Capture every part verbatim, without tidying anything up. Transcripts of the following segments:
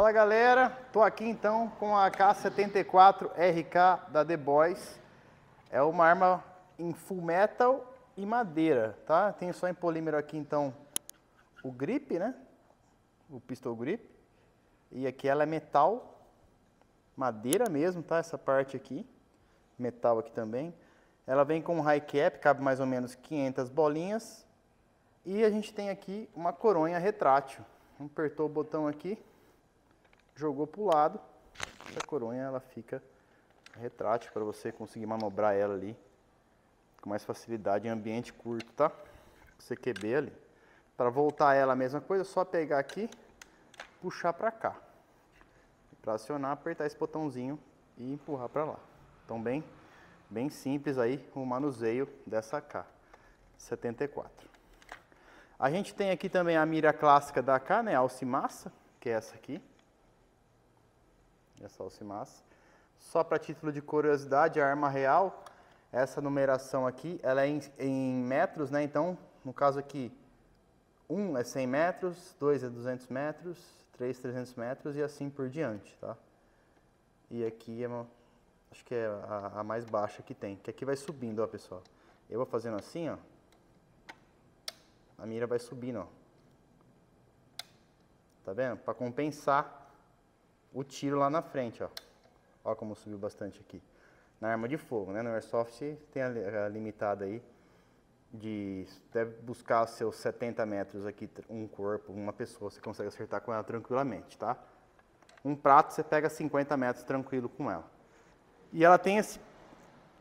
Fala galera, tô aqui então com a A K setenta e quatro R K da D B O Y S. É uma arma em full metal e madeira, tá? Tem só em polímero aqui então o grip, né? O pistol grip. E aqui ela é metal, madeira mesmo, tá? Essa parte aqui, metal aqui também. Ela vem com um high cap, cabe mais ou menos quinhentas bolinhas. E a gente tem aqui uma coronha retrátil. Apertou o botão aqui, jogou para o lado. Essa coronha ela fica retrátil para você conseguir manobrar ela ali com mais facilidade em ambiente curto, tá? Você quebra ali. Para voltar ela a mesma coisa, é só pegar aqui, puxar para cá. Para acionar, apertar esse botãozinho e empurrar para lá. Então bem, bem simples aí o manuseio dessa A K setenta e quatro. A gente tem aqui também a mira clássica da A K, né? Alcimassa, que é essa aqui. Essa alcimassa. Só para título de curiosidade, a arma real, essa numeração aqui, ela é em, em metros, né? Então, no caso aqui, um é cem metros, dois é duzentos metros, três trezentos metros e assim por diante, tá? E aqui é uma, acho que é a, a mais baixa que tem, que aqui vai subindo, ó, pessoal. Eu vou fazendo assim, ó. A mira vai subindo, ó. Tá vendo? Para compensar o tiro lá na frente, ó. Ó como subiu bastante aqui. Na arma de fogo, né? No Airsoft tem a limitada aí de... Deve buscar seus setenta metros aqui, um corpo, uma pessoa, você consegue acertar com ela tranquilamente, tá? Um prato você pega cinquenta metros tranquilo com ela. E ela tem esse...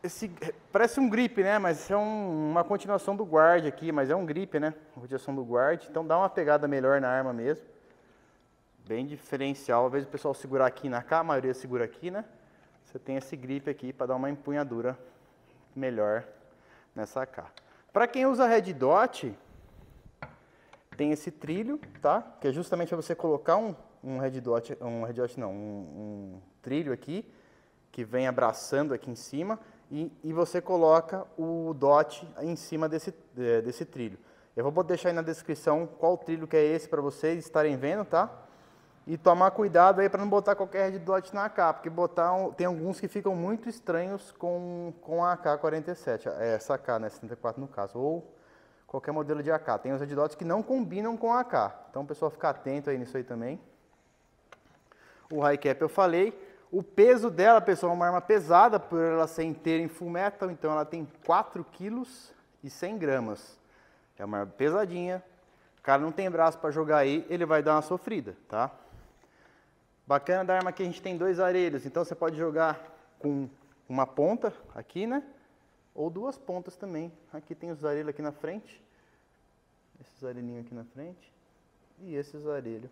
Esse, parece um grip, né? Mas é um, uma continuação do guard aqui, mas é um grip, né? A continuação do guard, então dá uma pegada melhor na arma mesmo. Bem diferencial, às vezes o pessoal segura aqui na A K, a maioria segura aqui, né? Você tem esse grip aqui para dar uma empunhadura melhor nessa A K. Para quem usa Red Dot, tem esse trilho, tá? Que é justamente para você colocar um, um Red Dot, um Red Dot não, um, um trilho aqui, que vem abraçando aqui em cima. E, e você coloca o dot em cima desse, desse trilho. Eu vou deixar aí na descrição qual trilho que é esse para vocês estarem vendo, tá? E tomar cuidado aí para não botar qualquer red dot na A K, porque botar um, tem alguns que ficam muito estranhos com, com a A K quarenta e sete, essa A K, né, setenta e quatro no caso, ou qualquer modelo de A K. Tem os red dots que não combinam com a A K, então o pessoal fica atento aí nisso aí também. O high cap eu falei. O peso dela, pessoal, é uma arma pesada, por ela ser inteira em full metal, então ela tem quatro quilos e cem gramas. É uma arma pesadinha, o cara não tem braço para jogar aí, ele vai dar uma sofrida, tá? Bacana da arma que a gente tem dois arelhos, então você pode jogar com uma ponta aqui, né? Ou duas pontas também. Aqui tem os arelhos aqui na frente, esses arelhinhos aqui na frente e esses arelhos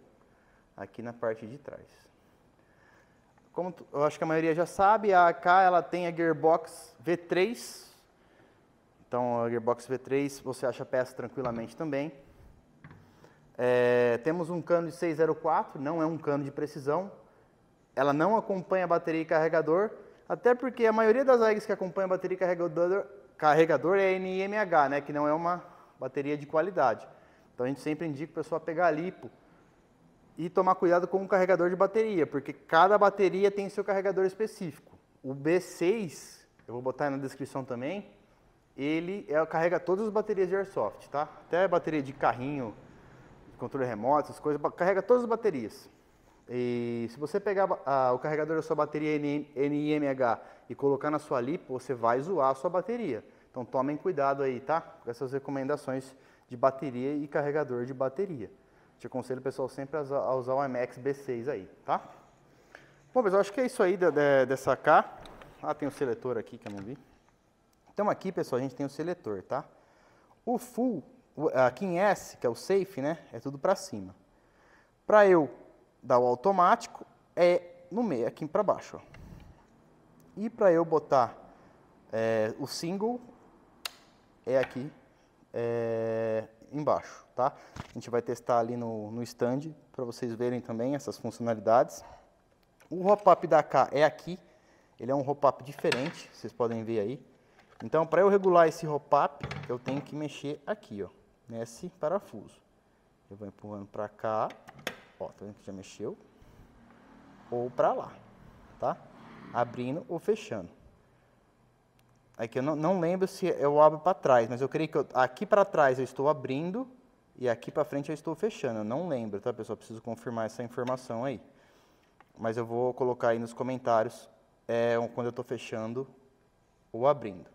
aqui na parte de trás. Como eu acho que a maioria já sabe, a A K ela tem a Gearbox V três. Então, a Gearbox V três você acha peça tranquilamente também. É, temos um cano de seis zero quatro, não é um cano de precisão. Ela não acompanha bateria e carregador, até porque a maioria das A Gs que acompanha bateria e carregador, carregador é N I M H, né, que não é uma bateria de qualidade. Então, a gente sempre indica o pessoal pegar a lipo. E tomar cuidado com o carregador de bateria, porque cada bateria tem seu carregador específico. O B seis, eu vou botar aí na descrição também, ele é, carrega todas as baterias de Airsoft, tá? Até a bateria de carrinho, controle remoto, essas coisas, carrega todas as baterias. E se você pegar a, o carregador da sua bateria N I M H e colocar na sua lipo, você vai zoar a sua bateria. Então tomem cuidado aí, tá? Com essas recomendações de bateria e carregador de bateria. Te aconselho, pessoal, sempre a usar o M X B seis aí, tá? Bom, pessoal, acho que é isso aí de, de, dessa A K. Ah, tem o seletor aqui que eu não vi. Então aqui, pessoal, a gente tem o seletor, tá? O full, aqui em S, que é o safe, né? É tudo pra cima. Pra eu dar o automático, é no meio, aqui pra baixo, ó. E pra eu botar é, o single, é aqui, é... embaixo, tá? A gente vai testar ali no, no stand para vocês verem também essas funcionalidades. O hop-up da A K é aqui, ele é um hop-up diferente, vocês podem ver aí. Então, para eu regular esse hop-up, eu tenho que mexer aqui, ó, nesse parafuso. Eu vou empurrando para cá, ó, tá vendo que já mexeu. ou para lá, tá? Abrindo ou fechando. Aqui eu não, não lembro se eu abro para trás, mas eu creio que eu, aqui para trás eu estou abrindo e aqui para frente eu estou fechando. Eu não lembro, tá, pessoal? Preciso confirmar essa informação aí. Mas eu vou colocar aí nos comentários é, quando eu estou fechando ou abrindo,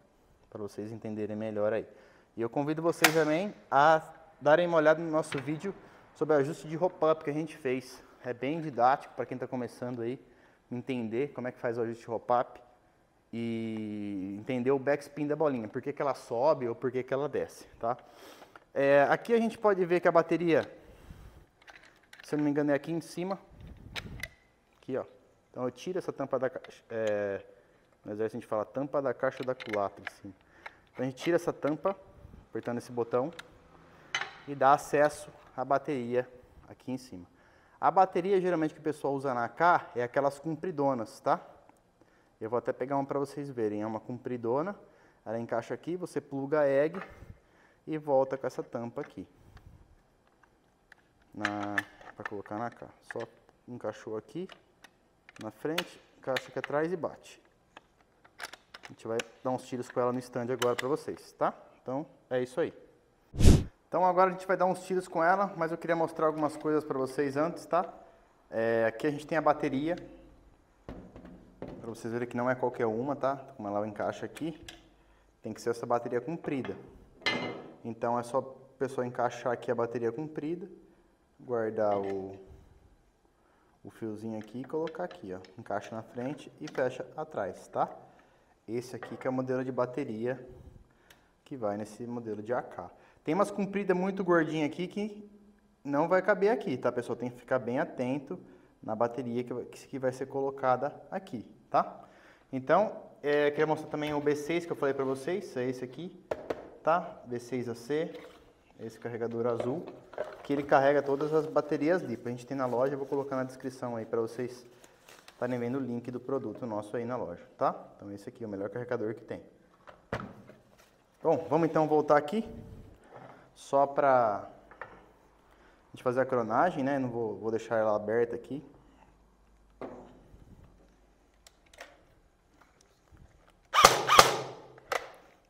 para vocês entenderem melhor aí. E eu convido vocês também a darem uma olhada no nosso vídeo sobre ajuste de hop-up que a gente fez. É bem didático para quem está começando aí, entender como é que faz o ajuste de hop-up e entender o backspin da bolinha, por que que ela sobe ou por que que ela desce, tá? É, aqui a gente pode ver que a bateria, se eu não me engano, é aqui em cima, aqui, ó. Então eu tiro essa tampa da caixa, é, no exército a gente fala tampa da caixa da culatra, assim. Então a gente tira essa tampa, apertando esse botão, e dá acesso à bateria aqui em cima. A bateria geralmente que o pessoal usa na A K é aquelas compridonas, tá? Eu vou até pegar uma para vocês verem, é uma compridona, ela encaixa aqui, você pluga a egg e volta com essa tampa aqui, para colocar na A K. Só encaixou aqui na frente, encaixa aqui atrás e bate. A gente vai dar uns tiros com ela no stand agora para vocês, tá? Então é isso aí. Então agora a gente vai dar uns tiros com ela, mas eu queria mostrar algumas coisas para vocês antes, tá? É, aqui a gente tem a bateria. Para vocês verem que não é qualquer uma, tá? Como ela encaixa aqui, tem que ser essa bateria comprida. Então é só a pessoa encaixar aqui a bateria comprida, guardar o, o fiozinho aqui e colocar aqui, ó. Encaixa na frente e fecha atrás, tá? Esse aqui que é o modelo de bateria que vai nesse modelo de A K. Tem umas compridas muito gordinhas aqui que não vai caber aqui, tá, pessoal? Tem que ficar bem atento na bateria que vai ser colocada aqui, tá? Então, é, queria mostrar também o B seis que eu falei pra vocês, é esse aqui, tá? B seis A C, esse carregador azul, que ele carrega todas as baterias lipo. A gente tem na loja, eu vou colocar na descrição aí pra vocês estarem vendo o link do produto nosso aí na loja, tá? Então esse aqui é o melhor carregador que tem. Bom, vamos então voltar aqui, só pra a gente fazer a cronagem, né? Não vou, vou deixar ela aberta aqui.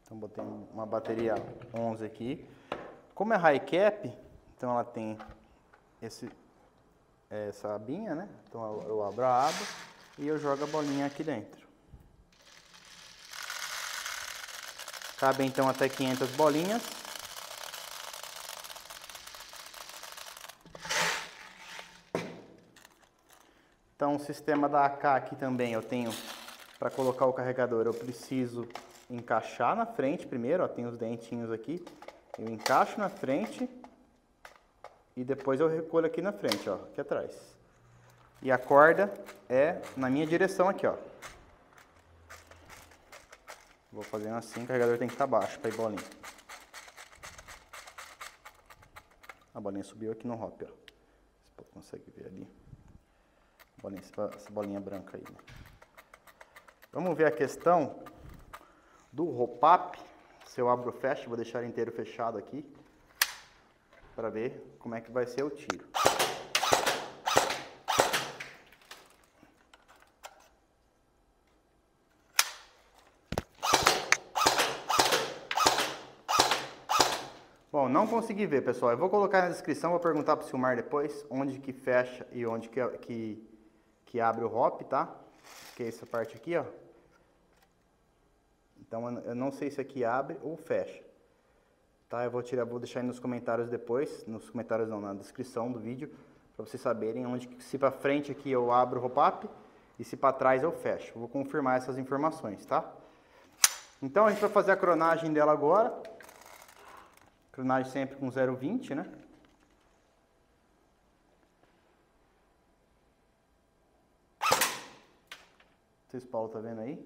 Então botei uma bateria onze aqui. Como é high cap, então ela tem esse, essa abinha, né? Então eu abro a aba e eu jogo a bolinha aqui dentro. Cabe então até quinhentas bolinhas. Então o sistema da A K aqui também eu tenho, para colocar o carregador eu preciso encaixar na frente primeiro, ó, tem os dentinhos aqui, eu encaixo na frente e depois eu recolho aqui na frente, ó, aqui atrás. E a corda é na minha direção aqui, ó. Vou fazendo assim, o carregador tem que estar baixo para ir bolinha. A bolinha subiu aqui no hop, ó. Você consegue ver ali. Bolinha, essa bolinha branca aí, né? Vamos ver a questão do hop-up. Se eu abro o fecho, vou deixar inteiro fechado aqui para ver como é que vai ser o tiro. Bom, não consegui ver, pessoal. Eu vou colocar na descrição, vou perguntar para o Silmar depois onde que fecha e onde que, que que abre o hop, tá? Que é essa parte aqui, ó. Então eu não sei se aqui abre ou fecha, tá? Eu vou tirar, vou deixar aí nos comentários depois, nos comentários não, na descrição do vídeo, para vocês saberem onde, se para frente aqui eu abro o hop-up e se para trás eu fecho. Eu vou confirmar essas informações, tá? Então a gente vai fazer a cronagem dela agora. Cronagem sempre com zero vírgula vinte, né? Vocês, Paulo, tá vendo aí?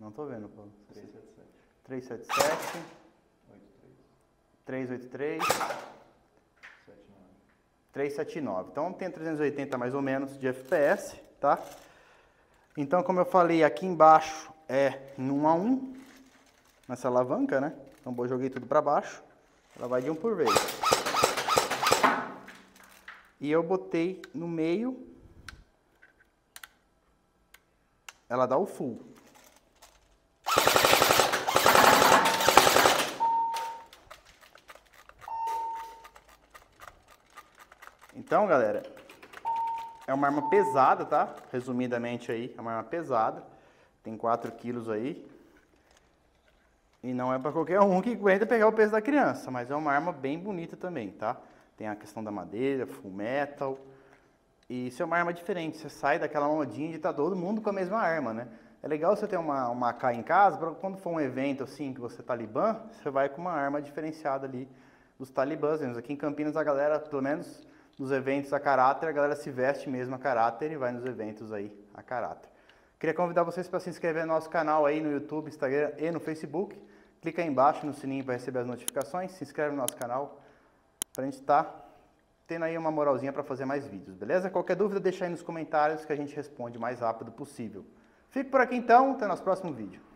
Não tô vendo, Paulo. três sete sete. três sete sete. oito três. três oito três. trezentos e setenta e nove. Então tem trezentos e oitenta mais ou menos de F P S, tá? Então, como eu falei, aqui embaixo é em um a um. Nessa alavanca, né? Então eu joguei tudo pra baixo. Ela vai de um por vez. e eu botei no meio, ela dá o full. Então, galera, é uma arma pesada, tá? Resumidamente aí, é uma arma pesada, tem quatro quilos aí. E não é para qualquer um que aguenta pegar o peso da criança, mas é uma arma bem bonita também, tá? Tem a questão da madeira, full metal. E isso é uma arma diferente, você sai daquela modinha de tá todo mundo com a mesma arma, né? É legal você ter uma, uma A K em casa, para quando for um evento assim que você é talibã, você vai com uma arma diferenciada ali dos talibãs. Aqui em Campinas a galera, pelo menos nos eventos a caráter, a galera se veste mesmo a caráter e vai nos eventos aí a caráter. Queria convidar vocês para se inscrever no nosso canal aí no YouTube, Instagram e no Facebook. Clica aí embaixo no sininho para receber as notificações. Se inscreve no nosso canal para a gente estar tá tendo aí uma moralzinha para fazer mais vídeos, beleza? Qualquer dúvida deixa aí nos comentários que a gente responde o mais rápido possível. Fico por aqui então, até o nosso próximo vídeo.